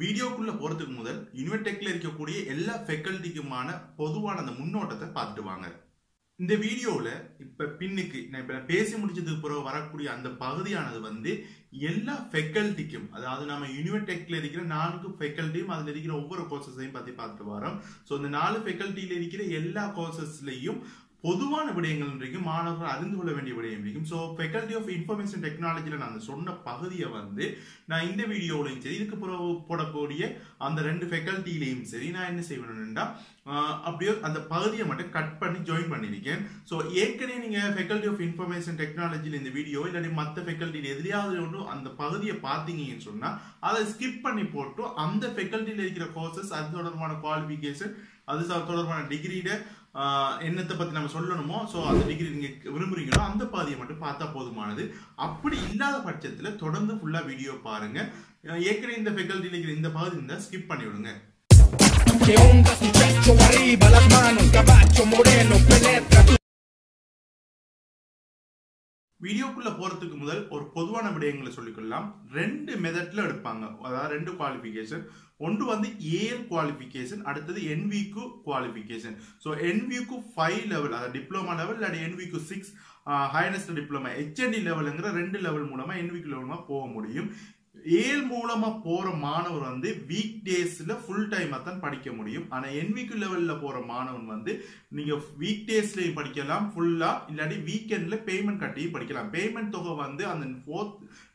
Video kulla porathukku mudal UNIVOTEC la irukkoodiya ella faculty kumaana poduvaana and munnottathai paathu vaanga indha video la ipa pinnukku na ipa pesi mudichadukku pora varakoodiya andha pagudiyana vande ella faculty kum adhaadu nama UNIVOTEC la irukira naangu faculty um adhula irukira ovvoru courses ayum pathi paathu varam so indha naalu faculty la irukira ella courses layum பொதுவான விடயங்கள் இன்றைக்கு மாணவர்கள் அறிந்து கொள்ள வேண்டிய விடயம் இருக்கும் so faculty of information டெக்னாலஜில நான் சொன்ன பகுதியை வந்து நான் இந்த வீடியோலயும் சரி இதுக்கு பிறகு போடக்கூடிய அந்த ரெண்டு ஃபேக்கல்டிலயும் சரி நான் என்ன செய்வேன்னா அப்படியே அந்த பகுதியை மட்டும் கட் பண்ணி ஜாயின் பண்ணிருக்கேன் சோ ஏற்கனவே நீங்க ஃபேக்கல்டி ஆஃப் இன்ஃபர்மேஷன் டெக்னாலஜில இந்த வீடியோ இல்ல மத்த ஃபேக்கல்டில எதிரியாவது ஒன்று அந்த பகுதியை பாத்தீங்கன்னு சொன்னா அதை ஸ்கிப் பண்ணி போட்டு அந்த ஃபேக்கல்டில இருக்கிற கோர்சஸ் அது தொடர்பான குவாலிஃபிகேஷன் அது தொடர்பான டிகிரிட என்னத்தை பத்தி நாம சொல்லணுமோ சோ அந்த டிகிரி நீங்க விரும்புறீங்களோ அந்த பாதியை மட்டும் பார்த்தா போதுமானது அப்படி இல்லாத பட்சத்துல தொடர்ந்து ஃபுல்லா வீடியோ பாருங்க ஏற்கனவே இந்த ஃபேக்கல்டி இருக்கிற இந்த பாதி இருந்தா ஸ்கிப் பண்ணி விடுங்க வீடியோக்குள்ள போறதுக்கு முதல் ஒரு பொதுவான விடயங்களை சொல்லிக்கலாம் ரெண்டு மெத்தட்ல எடுப்பாங்க அதாவது ரெண்டு குவாலிஃபிகேஷன் ஒன்று வந்து ஏஎல் குவாலிஃபிகேஷன் அடுத்து NVQ qualification so NVQ 5 level அதாவது டிப்ளோமா லெவல் அல்லது NVQ 6 ஹையர்ஸ்ட் டிப்ளோமா HND லெவல்ங்கற ரெண்டு லெவல் மூலமா NVQ லெவல்மா போக முடியும் ஏல் மூலமா போற மானவர் வந்து வீக் டேஸ்ல ஃபுல் டைமா தான் படிக்க முடியும் ஆனா NVQ லெவல்ல போற மானவன் வந்து நீங்க வீக் டேஸ்லயே படிக்கலாம் ஃபுல்லா இல்லடி வீக்கெண்ட்ல பேமெண்ட் கட்டி படிக்கலாம் பேமெண்ட் தொகை வந்து அந்த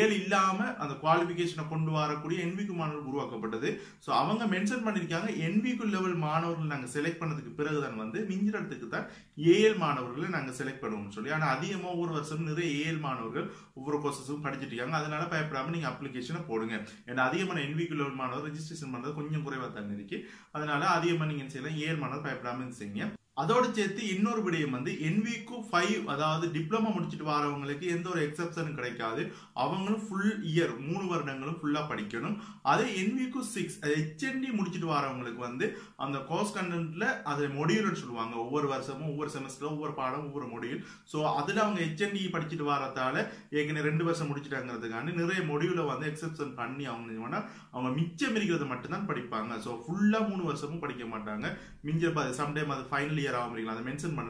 ஏல் இல்லாம அந்த குவாலிஃபிகேஷனை கொண்டு வரக்கூடிய NVQ மாணவர்கள் உருவாக்கப்பட்டது சோ அவங்க மென்ஷன் பண்ணிருக்காங்க NVQ லெவல் மாணவர்கள் நாங்க செலக்ட் பண்ணதுக்கு பிறகு தான் வந்து மிஞ்சிறதுக்கு தான் ஏல் மாணவர்களை நாங்க செலக்ட் பண்ணுவோம்னு சொல்லி ஆனா அதிகமா ஒவ்வொரு வருஷம் நிறைய ஏல் மாணவர்கள் ஒவ்வொரு கோர்ஸஸும் படிச்சிட்டு இருக்காங்க அதனால பயப்படாம நீங்க அப்ளிகேஷனை போடுங்க ஏன்னா அதிகமான NVQ லெவல் மாணவர் ரெஜிஸ்ட்ரேஷன் பண்றது கொஞ்சம் குறைவா தான் இருக்கு அதனால அதிகமா நீங்க செய்யலாம் ஏல் மாணவர் பயப்படாம செய்யுங்க அதோடு சேர்த்து இன்னொரு விடயம் வந்து NVQ 5 அதாவது டிப்ளமா முடிச்சிட்டு வரவங்களுக்கு எந்த ஒரு எக்ஸெப்ஷனும் கிடைக்காது அவங்களும் ஃபுல் இயர் 3 வருடங்களும் ஃபுல்லா படிக்கணும் அதே NVQ 6 HND முடிச்சிட்டு வரவங்களுக்கு வந்து அந்த கோர்ஸ் கண்டென்ட்ல அதை மொடியூல்னு சொல்லுவாங்க ஒவ்வொரு வருஷமும் ஒவ்வொரு செமஸ்டரும் ஒவ்வொரு பாடம் ஒவ்வொரு மொடியூல் சோ அதுல அவங்க HND படிச்சிட்டு வரதால ஏற்கனவே 2 வருஷம் முடிச்சிட்டாங்கிறதுக்கான நிறைய மொடியூல வந்து எக்ஸெப்ஷன் பண்ணி அவங்க மிச்சம் இருக்கிறது மட்டும் தான் படிப்பாங்க சோ ஃபுல்லா 3 வருஷமும் படிக்க மாட்டாங்க மிஞ்ச பாதி சம் டைம் அது ஃபைனல் பாடங்கள்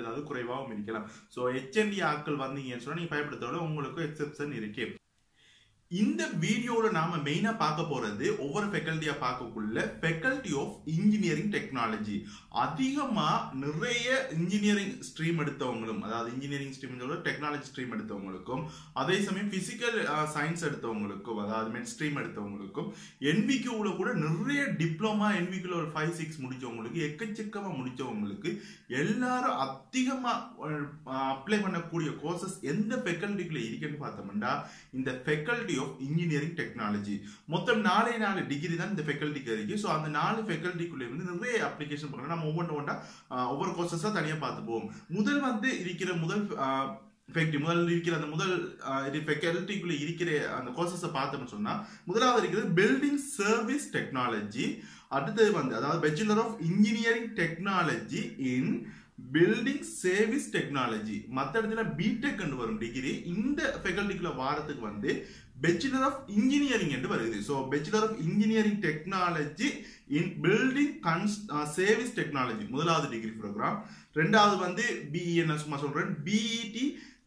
ஏதாவது குறைவாகவும் இருக்கலாம் சோ HND ஆட்கள் வந்தீங்கன்னு சொன்னா நீங்க பயப்படுத்தோட உங்களுக்கு எக்ஸெப்ஷன் இருக்கு இந்த வீடியோல நாம மெயினா பார்க்க போறது ஒவ்வொரு ஃபேக்கல்டியா பார்க்கக்குள்ள ஃபேக்கல்டி ஆஃப் இன்ஜினியரிங் டெக்னாலஜி அதிகமா நிறைய இன்ஜினியரிங் ஸ்ட்ரீம் எடுத்தவங்களும் அதாவது இன்ஜினியரிங் ஸ்ட்ரீம்ல டெக்னாலஜி ஸ்ட்ரீம் எடுத்தவங்களுக்கும் அதே சமயம் பிசிக்கல் சயின்ஸ் எடுத்தவங்களுக்கும் அதாவது மெட் ஸ்ட்ரீம் எடுத்தவங்களுக்கும் NVQ ல கூட நிறைய டிப்ளோமா NVQ ல 5 6 முடிச்சவங்களுக்கு எக்கச்சக்கமா முடிச்சவங்களுக்கு எல்லாரும் அதிகமா அப்ளை பண்ணக்கூடிய கோர்சஸ் எந்த ஃபேக்கல்டிக்குள்ள இருக்குன்னு பார்த்தோம்னா இந்த ஃபேக்கல்டி of engineering technology மொத்தம் 4 டிகிரி தான் இந்த ஃபேக்கல்டிக்கு இருக்கு சோ அந்த 4 ஃபேக்கல்டிக்குள்ள இருந்து நிறைய அப்ளிகேஷன் பண்ணலாம் நம்ம ஒவ்வொன்றா ஒவ்வொரு கோர்சஸா தனியா பார்த்துப்போம் முதல் வந்து இருக்கிற முதல் இருக்கிற அந்த முதல் ஃபேக்கல்டிக்குள்ள இருக்கிற அந்த கோர்சஸை பார்த்தோம்னு சொன்னா முதலாவது இருக்குது பில்டிங் சர்வீஸ் டெக்னாலஜி அடுத்து வந்து அதாவது bachelor of engineering technology in Building Service Technology மத்த இடத்துல பிடெக் என்று வரும் டிகிரி இந்த ஃபேக்கல்டிக்குள்ள வாரத்துக்கு வந்து Bachelor of Engineering என்று வருது so Bachelor of Engineering Technology in Building Service Technology முதலாவது டிகிரி ப்ரோக்ராம் ரெண்டாவது வந்து BE என்ன சும்மா சொல்றேன் BET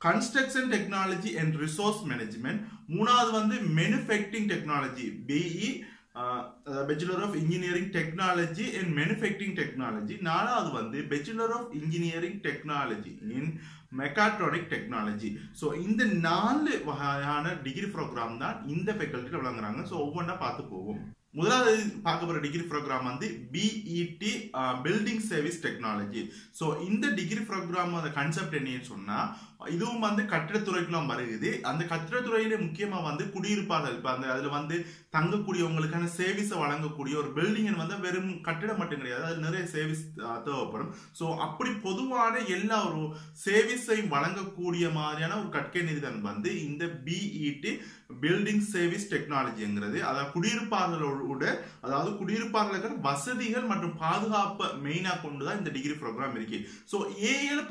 Construction Technology and Resource Management மூணாவது வந்து Manufacturing Technology BE Bachelor of Engineering Technology and Manufacturing Technology நாலாவது வந்து Bachelor of Engineering Technology in Mechatronic Technology so இந்த 4 வகையான டிகிரி ப்ரோக்ராம் தான் இந்த ஃபேக்கல்டில வழங்குறாங்க சோ ஒவ்வொண்ணா பார்த்து போவோம் முதலாவது பார்க்க போற டிகிரி ப்ரோக்ராம் வந்து BET building service technology so இந்த டிகிரி ப்ரோக்ராம் அந்த கான்செப்ட் என்னன்னு சொன்னா இதுவும் வந்து கட்டிடத்துறைக்குலாம் வருது அந்த கட்டிடத்துறையில முக்கியமா வந்து குடியிருப்பாளர்கள் இப்ப அந்த அதுல வந்து தங்கக்கூடியவங்களுக்கான சர்வீஸை வழங்கக்கூடிய ஒரு பில்டிங் வந்து வெறும் கட்டிடம் மட்டும் கிடையாது அது நிறைய சர்வீஸ் தேவைப்படும் சோ அப்படி பொதுவான எல்லா ஒரு சர்வீஸையும் வழங்கக்கூடிய மாதிரியான ஒரு கற்கை நிறுவனம் வந்து இந்த BET building service technology the degree program. So, this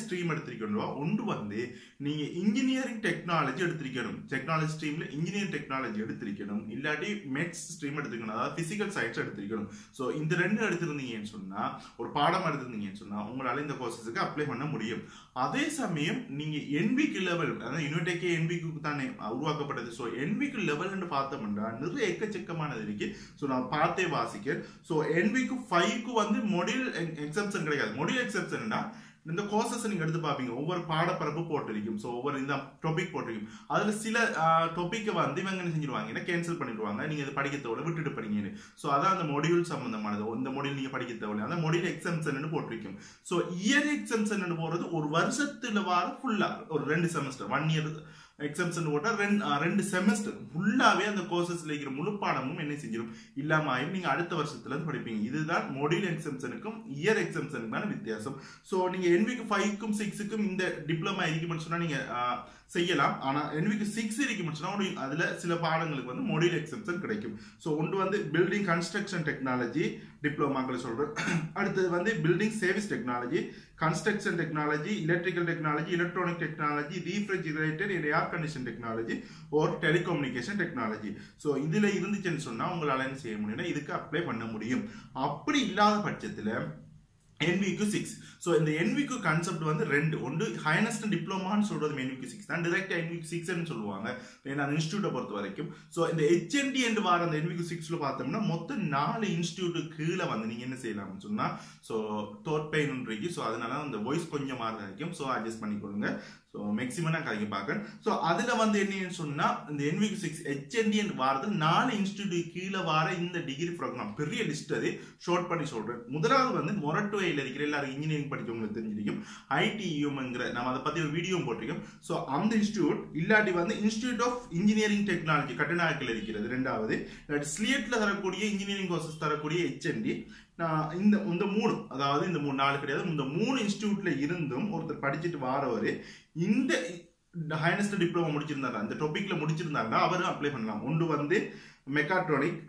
stream engineering technology technology stream engineering technology illati METS stream physical science. So, in the render or NVQ level, UNIVOTEC NVQ உருவாக்கப்பட்டது. So NVQ level and பார்த்தோம்னா நிறைய எக்கச்சக்கமானது இருக்கு. So நான் பார்த்தே வாசிக்கிறேன். So NVQ 5 க்கு வந்து module exception கிடையாது. Module exceptionனா இந்த courses நீங்க எடுத்து பாப்பீங்க ஒவ்வொரு பாடப்பரப்பு போட்டுருக்கும் சோ ஒவ்வொரு இந்த டாபிக் போட்டுருக்கும் அதுல சில டாபிக் வந்து இவங்க என்ன செஞ்சுடுவாங்க என்ன கேன்சல் பண்ணிடுவாங்க நீங்க இது படிக்க தேவல விட்டுட்டு படிங்க சோ அத அந்த மாடியூல் சம்பந்தமானது அந்த மாடியூல் நீங்க படிக்க தேவல அந்த மாடியூல் எக்ஸம்ஷன் னு போட்டுருக்கும் சோ இயர் எக்ஸம்ஷன் னு போறது ஒரு வருஷத்துல வார ஃபுல்லா ஒரு ரெண்டு செமஸ்டர் 1 இயர் எக்ஸம்ஷன் போட்டா ரெண்டு செமஸ்டர் ஃபுல்லாவே அந்த கோர்சஸ்ல இருக்கிற முழு பாடமும் என்ன செஞ்சிரும் இல்லாமயும் நீங்க அடுத்த வருஷத்துல இருந்து படிப்பீங்க இதுதான் மாடியூல் எக்ஸம்ஷனுக்கும் இயர் எக்ஸம்ஷனுக்குமான வித்தியாசம் சோ நீங்க NVQ 5 க்கும் 6 க்கும் இந்த டிப்ளோமா இருக்குன்னு சொன்னா நீங்க செய்யலாம் ஆனா NVQ 6 இருக்குன்னு சொன்னா அதுல சில பாடங்களுக்கு வந்து மாடியூல் எக்ஸம்ஷன் கிடைக்கும் சோ ஒன்று வந்து பில்டிங் கன்ஸ்ட்ரக்ஷன் டெக்னாலஜி டிப்ளோமாக்களை சொல்றேன் அடுத்து வந்து building service technology construction technology, electrical technology, electronic technology, refrigerated and air condition technology or telecommunication technology. So, இதில் இருந்துச்சென் சொன்னா உங்கள் அலைன் செய்யமுடியும் இதுக்கு அப்ப்பலை பண்ண முடியும் அப்படி இல்லாத பட்சத்தில NVQ 6. So in the NVQ concept one the highest diploma and sort of NVQ 6 and direct NVQ 6 and solvanga in an institute of varaikum. So in the HND and var on the NVQ 6 lo pathomna மொத்தம் 4 institute கீழ வந்து நீங்க என்ன செய்யலாம்னு சொன்னா so thought pain இருக்கு so அதனால அந்த voice கொஞ்சம் மாறுதா so adjust பண்ணிக்கோங்க so maximum நான் கரெக்ட் பார்க்கேன் so அதுல வந்து என்ன சொன்னா இந்த NVQ 6 HND and வாரது 4 institute கீழ வர இந்த டிகிரி program பெரிய லிஸ்ட் அது ஷார்ட் பண்ணி சொல்றேன் முதலாவது வந்து மொரட்டோ இல்ல இருக்கிற எல்லாரும் இன்ஜினியரிங் படிச்சவங்களுக்கு தெரிஞ்சிருக்கும் ITUMங்கற நாம அத பத்தி ஒரு வீடியோ போட்டுறோம் சோ அந்த இன்ஸ்டிடியூட் இல்லாட்டி வந்து இன்ஸ்டிடியூட் ஆஃப் இன்ஜினியரிங் டெக்னாலஜி கட்டநாயக்கல இருக்கிறது இரண்டாவது இல்லாட்டி SLIATல தரக்கூடிய இன்ஜினியரிங் கோர்சஸ் தரக்கூடிய HND இந்த மூணு அதாவது இந்த மூணு நாலு கிடையாது இந்த மூணு இன்ஸ்டிடியூட்ல இருந்தும் ஒருத்தர் படிச்சிட்டு வாரவரே இந்த ஹைனஸ்ட் டிப்ளோமா முடிச்சிருந்தாங்க அந்த டாபிக்ல முடிச்சிருந்தாங்க அவரும் அப்ளை பண்ணலாம் ஒன்று வந்து மெக்காட்ரானிக்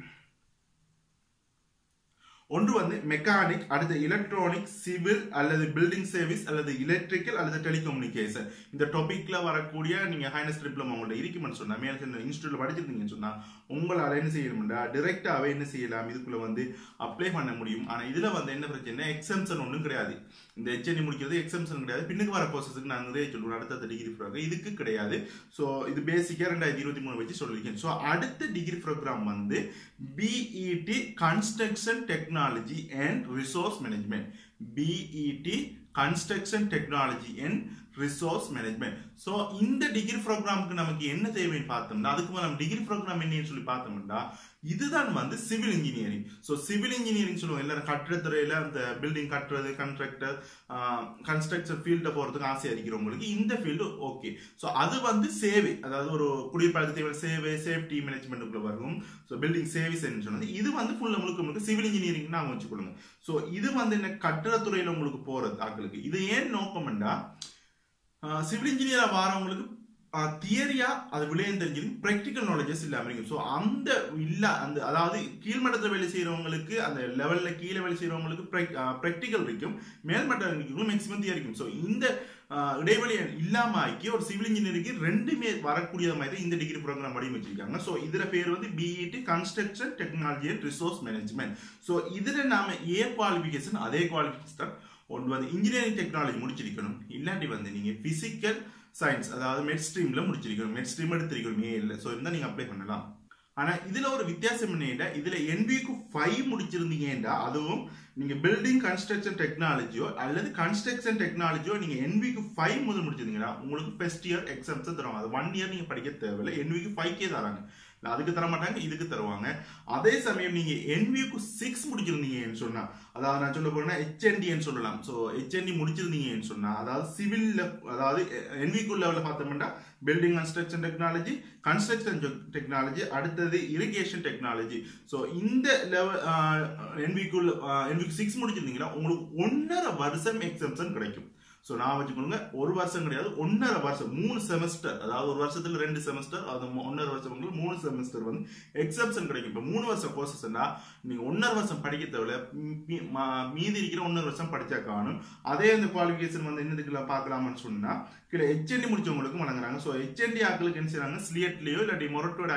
ஒன்று வந்து மெக்கானிக் அல்லது எலக்ட்ரானிக் சிவில் அல்லது பில்டிங் சர்வீஸ் அல்லது எலக்ட்ரிக்கல் அல்லது டெலிகம்யூனிகேஷன் இந்த டாபிக்ல வரக்கூடிய நீங்க ஹைனஸ்ட் டிப்ளோமா உங்களுக்கு இருக்குன்னு சொன்னா மேல சென்ற இன்ஸ்டிடியூட்ல படிச்சிருந்தீங்கன்னு சொன்னா உங்களால என்ன செய்யணும்டா டைரக்டாவே என்ன செய்யலாம் இதுக்குள்ள வந்து அப்ளை பண்ண முடியும் ஆனா இதுல வந்து என்ன பிரச்சனை எக்ஸம்ஷன் ஒண்ணும் கிடையாது இந்த HND முடிக்கிறது எக்ஸம்ஷன் கிடையாது பின்னுக்கு வர கோர்சஸ்க்கு நான் நிறைய சொல்றேன் அடுத்த டிகிரி ப்ரோக்ராம் இதுக்கு கிடையாது சோ இது பேசிக்கா 2023 வெச்சு சொல்லிருக்கேன் சோ அடுத்த டிகிரி ப்ரோக்ராம் வந்து BET construction technology and resource management BET construction technology and resource management so in the degree program namakku enna thevai pathomna adukku nam degree program enna solli pathomna இதுதான் வந்து civil engineering so civil engineering சொல்லுவாங்க எல்லாரும் கட்டடத்துறையில அந்த building கட்டறது contractor construction ஃபீல்ட போறதுக்கு ஆசை இருக்கிறவங்களுக்கு இந்த ஃபீல்ட் ஓகே சோ அது வந்து சேவை அதாவது ஒரு குடிபழக்கத்தை சேவை சேஃப்டி மேனேஜ்மென்ட்க்குள்ள வரும் சோ பில்டிங் சேவைஸ்னு சொன்னது இது வந்து ஃபுல்ல முழுக்க சிவில் இன்ஜினியரிங் நாம வச்சுக்கோங்க சோ இது வந்து என்ன கட்டடத்துறையில உங்களுக்கு போறது ஆட்களுக்கு இது ஏன் நோக்கம்னா சிவில் இன்ஜினியரா வரவங்களுக்கு தியரியா அது விளையும் தெரிஞ்சிருக்கு பிராக்டிகல் நாலேஜஸ் இல்லாம இருக்கும் சோ அந்த இல்ல அந்த அதாவது கீழ்மட்டத்துல வேலை செய்யறவங்களுக்கு அந்த லெவல்ல கீழே வேலை செய்யறவங்களுக்கு பிராக்டிகல் இருக்கும் மேல்மட்டங்களுக்கு மேக்ஸிமம் தியரி இருக்கும் சோ இந்த இடைவெளி இல்லாமக்கி ஒரு சிவில் இன்ஜினியருக்கு ரெண்டுமே வரக்கூடிய மாதிரி இந்த டிகிரி ப்ரோக்ராம் வடிவமைச்சிருக்காங்க சோ இதுல பேர் வந்து BET construction technology and resource management so இதுல நாம ஏ குவாலிஃபிகேஷன் அதே குவாலிஃபிகேஷன் ஒன்று வந்து இன்ஜினியரிங் டெக்னாலஜி முடிச்சிருக்கணும் இல்லாட்டி வந்து நீங்க பிசிக்கல் சயின்ஸ் அதாவது மெட் ஸ்ட்ரீம்ல முடிச்சிருக்கணும் மெட் ஸ்ட்ரீம் எடுத்திருக்கணும் ஏ இல்ல சோ இருந்தா நீங்க அப்ளை பண்ணலாம் ஆனா இதுல ஒரு வித்தியாசம் என்னன்னா இதுல NVQ 5 முடிச்சிருந்தீங்கன்னா அதுவும் நீங்க பில்டிங் கன்ஸ்ட்ரக்ஷன் டெக்னாலஜியோ அல்லது கன்ஸ்ட்ரக்ஷன் டெக்னாலஜியோ நீங்க NVQ 5 முதல் முடிச்சிருந்தீங்கன்னா உங்களுக்கு ஃபர்ஸ்ட் இயர் எக்ஸாம்ஸ் தருவாங்க அது 1 இயர் நீங்க படிக்க தேவையில்லை NVQ 5 கே தராங்க அதுக்கு தர மாட்டாங்க இதுக்கு தருவாங்க அதே சமயம் நீங்க NVQ 6 முடிச்சிருந்தீங்கன்னு சொன்னா அதாவது நான் சொல்ல போறேன்னா HND ன்னு சொல்லலாம் சோ HND முடிச்சிருந்தீங்கன்னு சொன்னா அதாவது சிவில்ல அதாவது NVQ லெவல்ல பார்த்தோம்னா building construction technology construction technology அடுத்து irrigation technology சோ இந்த லெவல் NVQ 6 முடிச்சிருந்தீங்கன்னா உங்களுக்கு 1.5 வருஷம் எக்ஸம்ஷன் கிடைக்கும் So now we will get one semester, that is semester, one semester, exception courses you one the qualification HND so HND applicants SLIATE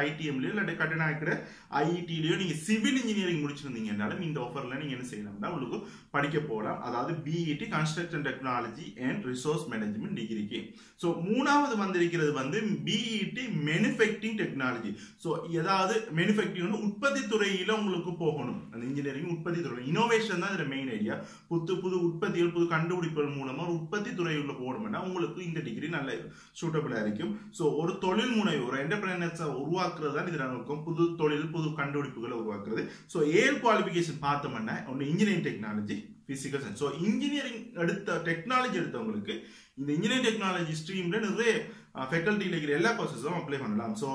ITM IET civil engineering offer BET construction technology and resource management degree. So BET manufacturing technology. So manufacturing engineering innovation is the main idea. இந்த டிகிரி நல்ல சூட்டபிளா இருக்கும் so ஒரு தொழில் முனைவோர் என்டர்பிரெனர்ஸா உருவாக்குறதுதான் இது நமக்கு புது தொழில் புது கண்டுபிடிப்புகளை உருவாக்குறது சோ ஏர் குவாலிஃபிகேஷன் பார்த்தோம்னா ஒன்னு engineering technology physical science. So engineering technology எடுத்தவங்களுக்கு இந்த engineering technology streamல நிறைய faculty ல இருக்கிற எல்லா courses-ம் apply பண்ணலாம். So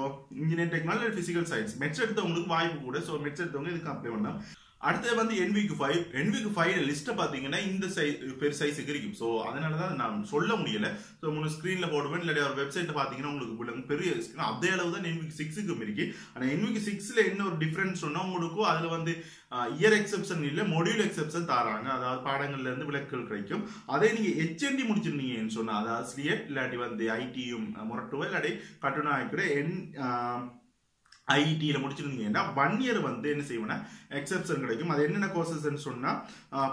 engineering technology physical science METS எடுத்தவங்களுக்கு வாய்ப்பு கூட. So METS எடுத்தவங்க இதுக்கு apply பண்ணலாம். அடுத்து வந்து NVQ 5 லிஸ்ட் பாத்தீங்கன்னா இந்த சைஸ்க்கு இருக்கும் சோ அதனால தான் நான் சொல்ல முடியல சோ மூணு ஸ்கிரீன்ல போடுவேன் இல்ல ஒரு வெப்சைட் பாத்தீங்கன்னா உங்களுக்கு பெரிய ஸ்கிரீன் அதே அளவு தான் NVQ 6க்கு இருக்கு ஆனா NVQ 6ல என்ன ஒரு டிஃபரன்ஸ் சொன்னா உங்களுக்கு அதுல வந்து இயர் எக்ஸெப்ஷன் இல்ல மாடியூல் எக்ஸெப்ஷன் தாராங்க அதாவது பாடங்கள்ல இருந்து விலக்குகள் கிடைக்கும் அதே நீங்க HND முடிச்சிருந்தீங்கன்னு சொன்னா அதாவது SLIATE இல்லடி வந்து ITயும் மொரட்டுவ இல்லடி கட்டுனா ஐக்குடே IET ல முடிச்சிருந்தீங்கன்னா 1 year வந்து என்ன செய்வனா எக்ஸெப்ஷன் கிடைக்கும் அது என்னென்ன கோர்சஸ்ன்னு சொன்னா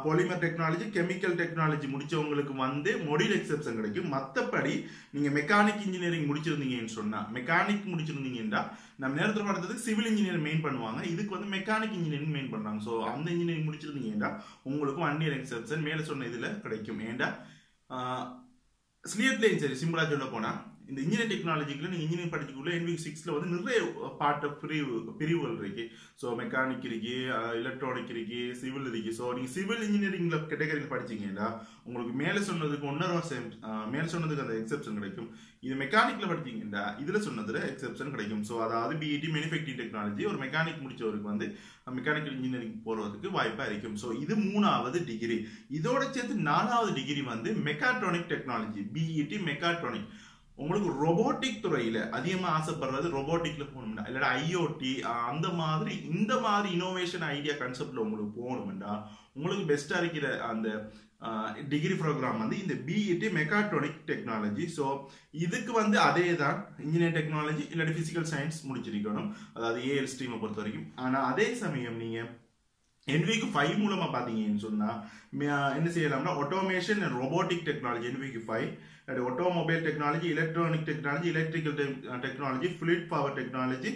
பாலிமர் டெக்னாலஜி கெமிக்கல் டெக்னாலஜி முடிச்சவங்களுக்கு வந்து மாடியூல் எக்ஸெப்ஷன் கிடைக்கும் மத்தபடி நீங்க மெக்கானிக் இன்ஜினியரிங் முடிச்சிருந்தீங்கன்னு சொன்னா மெக்கானிக் முடிச்சிருந்தீங்கன்னா நம்ம நேரத்துல பார்த்ததுக்கு சிவில் இன்ஜினியர் மெயின் பண்ணுவாங்க இதுக்கு வந்து மெக்கானிக் இன்ஜினியரிங் மெயின் பண்றாங்க சோ அந்த இன்ஜினியரிங் முடிச்சிருந்தீங்கன்னா உங்களுக்கு 1 year எக்ஸெப்ஷன் மேல சொன்ன இதுல கிடைக்கும் ஏண்டா ஸ்லியட் லைன் சரி சிம்பிளா சொல்ல போனா இந்த இன்ஜினியரிங் டெக்னாலஜிக்குள்ள நீங்க இன்ஜினியரிங் படிச்சதுக்குள்ள NVQ 6ல வந்து நிறைய பார்ட் ஆஃப் பிரிவுகள் இருக்கு சோ மெக்கானிக் இருக்கு எலக்ட்ரானிக் இருக்கு சிவில் இருக்கு சோ நீங்க சிவில் இன்ஜினியரிங்ல கேட்டகரியில படிச்சீங்கன்னா உங்களுக்கு மேல சொன்னதுக்கு 1.5 வருஷம் மேல சொன்னதுக்கு அந்த எக்ஸெப்ஷன் கிடைக்கும் இது மெக்கானிக்ல படிச்சீங்கன்னா இதுல சொன்னதுல எக்ஸெப்ஷன் கிடைக்கும் சோ அதாவது BET manufacturing technology ஒரு மெக்கானிக் முடிச்சவருக்கு வந்து மெக்கானிக்கல் இன்ஜினியரிங் போறதுக்கு வாய்ப்பா இருக்கும் சோ இது மூணாவது டிகிரி இதோட சேர்த்து நானாவது டிகிரி வந்து மெக்காட்ரானிக் டெக்னாலஜி BET மெக்காட்ரானிக் உங்களுக்கு robotic துறையில அதிகமா ஆசைப்படுறது roboticல போணும்னா இல்ல IoT அந்த மாதிரி இந்த மாதிரி innovation idea conceptல உங்களுக்கு போணும்னா உங்களுக்கு பெஸ்டா இருக்கிற அந்த degree program வந்து இந்த BET mechatronic technology so இதுக்கு வந்து அதேதான் engineering technology இல்ல physical science முடிச்சிருக்கணும் அதாவது AL stream பொறுத்த வரைக்கும் ஆனா அதே சமயம் நீங்க NVQ 5 மூலமா பாத்தீங்கன்னு சொன்னா என்ன செய்யலாம்னா automation and robotic technology NVQ 5 automobile technology electronic technology electrical technology fluid power technology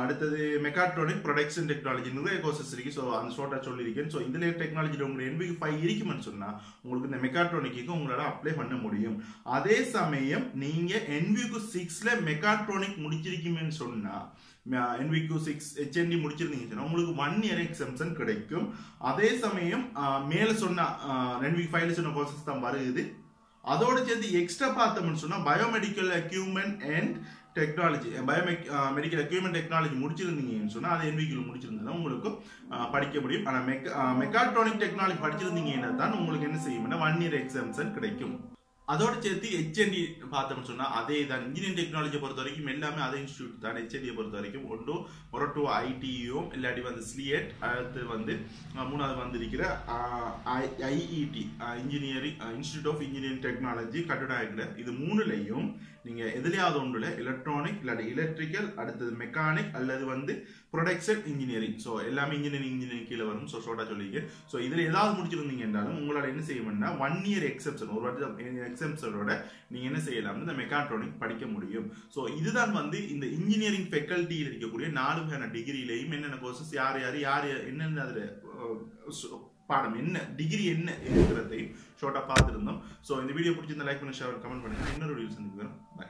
அடுத்து mechatronic production technology நிறைய கோர்சஸ் இருக்கு சோ அந்த ஷார்ட்டா சொல்லிருக்கேன் சோ இந்த டெக்னாலஜில உங்களுக்கு NVQ 5 இருக்குன்னு சொன்னா உங்களுக்கு இந்த mechatronic-க்கு உங்களால அப்ளை பண்ண முடியும் அதே சமயம் நீங்க NVQ 6ல mechatronic முடிச்சிருக்கீங்கன்னு சொன்னா NVQ 6 HND முடிச்சிருந்தீங்கன்னா உங்களுக்கு 1 year exemption கிடைக்கும் அதே சமயம் மேல சொன்ன NVQ 5ல சொன்ன கோர்சஸ் தான் வருது அதோட சேர்த்து எக்ஸ்ட்ரா பார்த்தோம்னு சொன்னா biomedical equipment and technology biomedical equipment technology முடிச்சிருந்தீங்கன்னு சொன்னா அது NVQ முடிச்சிருந்தா உங்களுக்கு படிக்க முடியும் ஆனா mechatronic technology படிச்சிருந்தீங்கன்னா தான் உங்களுக்கு என்ன செய்யும்னா 1 year exemption கிடைக்கும் அதோட சேர்த்து HND பார்த்தோம்னு சொன்னா அதே தான் இன்ஜினியரிங் டெக்னாலஜி பொறுத்த வரைக்கும் எல்லாமே அதே இன்ஸ்டிடியூட் தான் HND பொறுத்த வரைக்கும் ஒன்று மொரட்டோ ITU இல்லாட்டி வந்து SLIATE அடுத்து வந்து மூணாவது வந்திருக்கிற IET engineering institute of engineering technology கட்டுடாயில இது மூணுலயும் நீங்க எதிலையாவது ஒன்றுல எலக்ட்ரானிக் இல்லாட்டி எலக்ட்ரிக்கல் அடுத்து மெக்கானிக் அல்லது வந்து ப்ரொடக்ஷன் இன்ஜினியரிங் சோ எல்லாமே இன்ஜினியரிங் கீழ வரும் சோ ஷார்ட்டா சொல்லிருக்கேன் சோ இதுல ஏதாவது முடிச்சிருந்தீங்கன்னாலும் உங்களால என்ன செய்யணும்னா 1 year எக்ஸெப்ஷன் ஒரு வாட்டி எக்ஸெப்ஷனோட நீங்க என்ன செய்யலாம் இந்த மெக்காட்ரானிக் படிக்க முடியும் சோ இதுதான் வந்து இந்த இன்ஜினியரிங் ஃபேக்கல்டில இருக்கக்கூடிய 4 வகையான டிகிரிலயும் என்னென்ன கோர்சஸ் யார் யார் யார் என்னென்ன அதுல பாடம் என்ன டிகிரி என்ன இருக்குறதை ஷார்ட்டா பார்த்திருந்தோம் சோ இந்த வீடியோ பிடிச்சிருந்தா லைக் பண்ணுங்க ஷேர் பண்ணுங்க கமெண்ட் பண்ணுங்க இன்னொரு வீடியோல சந்திக்கிறேன் பை